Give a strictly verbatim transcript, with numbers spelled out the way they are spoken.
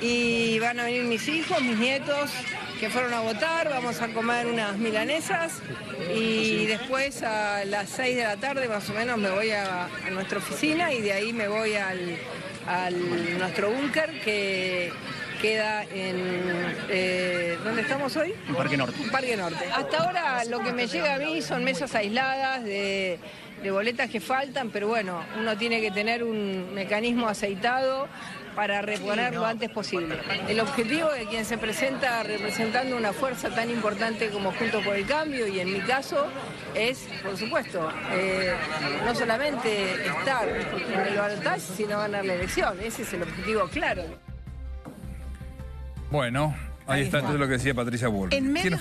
y van a venir mis hijos, mis nietos que fueron a votar, vamos a comer unas milanesas y después a las seis de la tarde más o menos me voy a, a nuestra oficina y de ahí me voy al, al nuestro búnker que queda en... Eh, ¿dónde estamos hoy? En Parque Norte. Parque Norte. Hasta ahora lo que me llega a mí son mesas aisladas de... de boletas que faltan, pero bueno, uno tiene que tener un mecanismo aceitado para reponer lo antes posible. El objetivo de quien se presenta representando una fuerza tan importante como Juntos por el Cambio, y en mi caso, es, por supuesto, eh, no solamente estar en el balotaje, sino ganar la elección. Ese es el objetivo claro. Bueno, ahí está, entonces, lo que decía Patricia Bullrich.